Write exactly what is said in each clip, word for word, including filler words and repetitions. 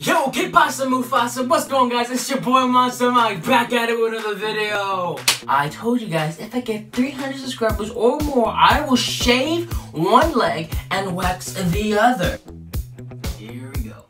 Yo, okay, Pasta Mufasa, what's going on, guys? It's your boy Monster Mike, back at it with another video. I told you guys, if I get three hundred subscribers or more, I will shave one leg and wax the other. Here we go.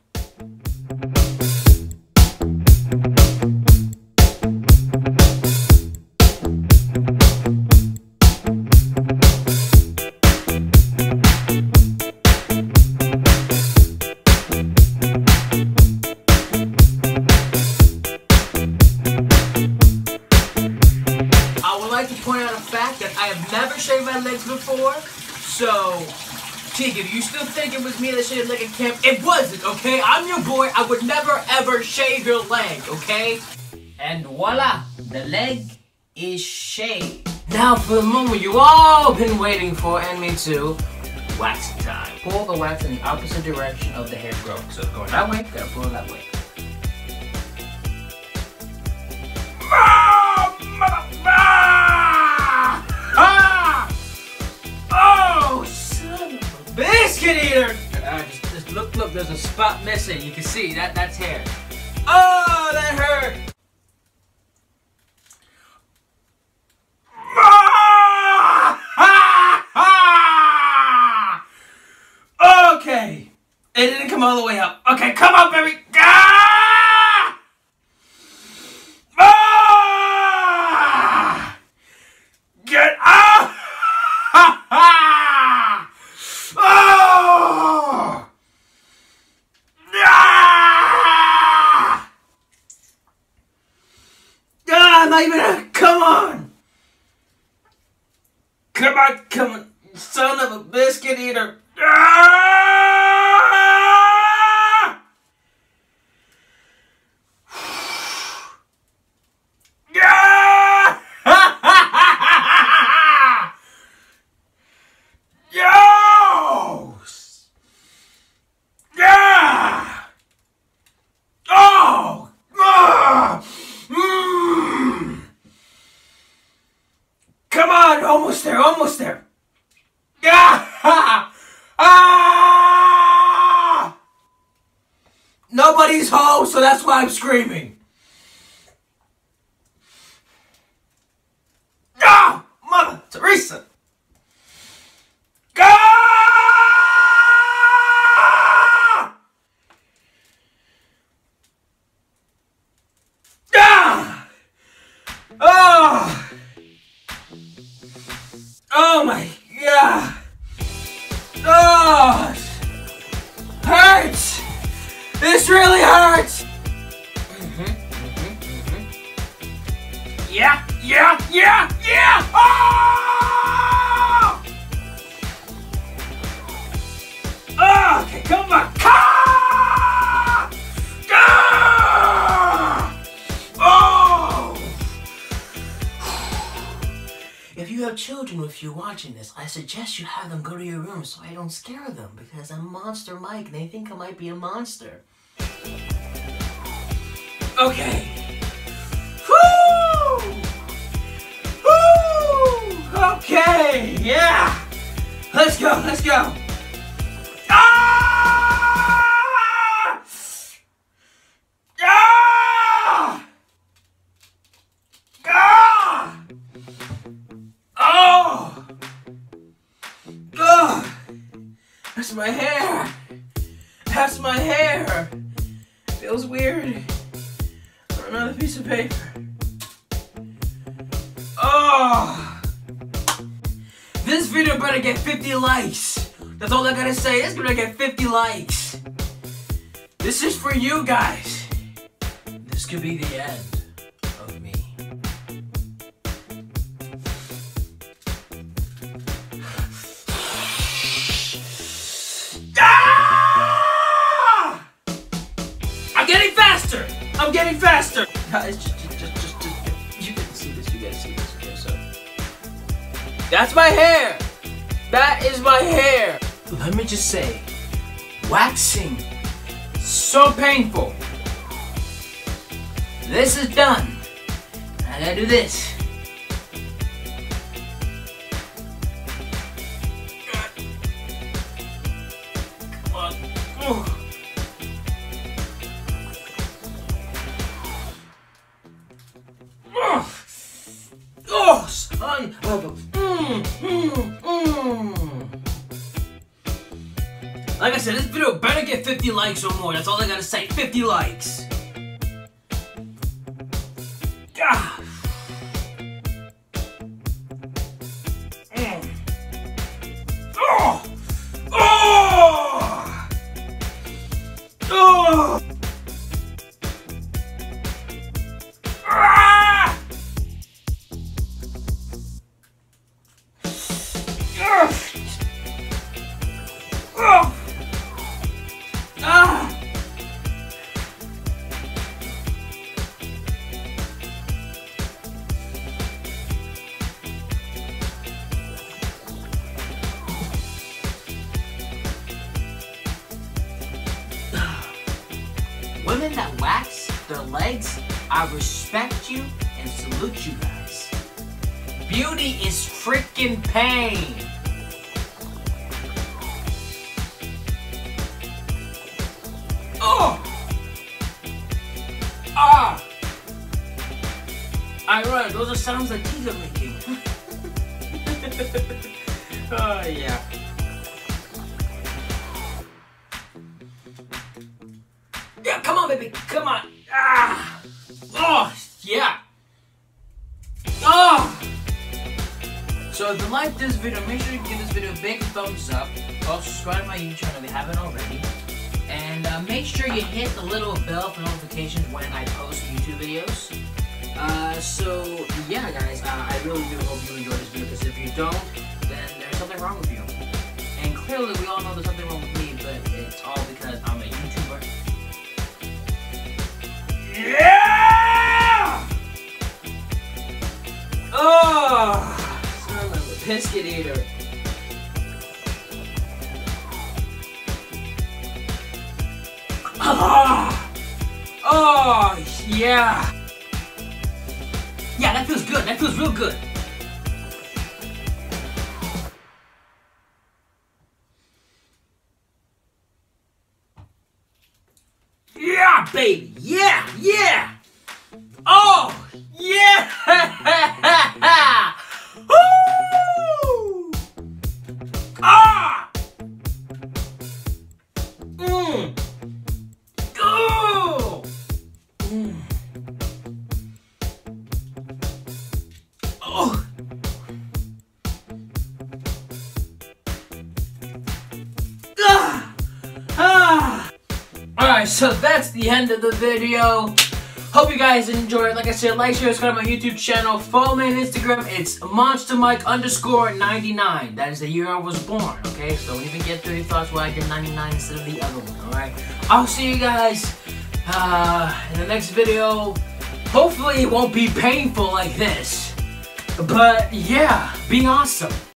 To point out a fact that I have never shaved my legs before, so Tegan, you still think it was me that shaved like a camp? It wasn't, okay? I'm your boy. I would never ever shave your leg, okay? And voila, the leg is shaved. Now for the moment you all been waiting for, and me too, waxing time. Pull the wax in the opposite direction of the hair growth. So going that way, gotta pull that way. Look, look, there's a spot missing. You can see that that's hair. Oh, that hurt. Okay. It didn't come all the way up. Okay, come on, baby. Get up. Come on! Come on, come on, son of a biscuit eater! Ah! Yeah! Yo! Yeah! Oh! Ah! Almost there, almost there. Ah! Ah! Nobody's home, so that's why I'm screaming. Ah! Mother Teresa! Ah! Ah! Ah! Oh my god! Oh! Hurts! This really hurts! Mm-hmm, mm-hmm, mm-hmm. Yeah, yeah, yeah, yeah! Oh! Oh, okay, come on! Ah! Ah! Oh! If you have children with you watching this, I suggest you have them go to your room so I don't scare them, because I'm Monster Mike and they think I might be a monster. Okay. Woo! Woo! Okay, yeah! Let's go, let's go! Ah! Ah! Ah! Oh! Ugh! That's my hair! That's my hair! Feels weird. Or another piece of paper. Oh! This video better get fifty likes! That's all I gotta say. This better get fifty likes! This is for you guys! This could be the end. I'm getting faster! Guys, just, just, just, just, you can see this, you guys see this, okay, so. That's my hair! That is my hair! Let me just say, waxing, so painful. This is done. I gotta do this. Come on. Oh. mm, I go, mm, mm, mm. Like I said, this video better get fifty likes or more. That's all I gotta say, fifty likes. Ah. Mm. Oh. Oh. Oh. Women that wax their legs, I respect you and salute you guys. Beauty is freaking pain. Oh! Ah! Alright, those are sounds that Tegan making. Oh, yeah. Yeah, come on, baby, come on. Ah, oh, yeah. Oh. So if you like this video, make sure you give this video a big thumbs up. Also subscribe to my YouTube channel if you haven't already, and uh, make sure you hit the little bell for notifications when I post YouTube videos. Uh, so yeah, guys, uh, I really do hope you enjoy this video, because if you don't, then there's something wrong with you. And clearly, we all know there's something wrong with me, but it's all because I'm a YouTuber. Yeah! Oh! Sound like a biscuit eater. Oh! Oh, yeah! Yeah, that feels good. That feels real good. Yeah, baby! Yeah! Yeah! Oh! Yeah! Woo! Ah! Mmm! Go! Mm. Oh! Ah! Ah! Alright, so that's the end of the video. Hope you guys enjoyed it. Like I said, like, share, subscribe to my YouTube channel. Follow me on Instagram. It's Monster Mike underscore ninety-nine. That is the year I was born, okay? So even get through your thoughts why I did ninety-nine instead of the other one, alright? I'll see you guys uh, in the next video. Hopefully it won't be painful like this. But yeah, be awesome.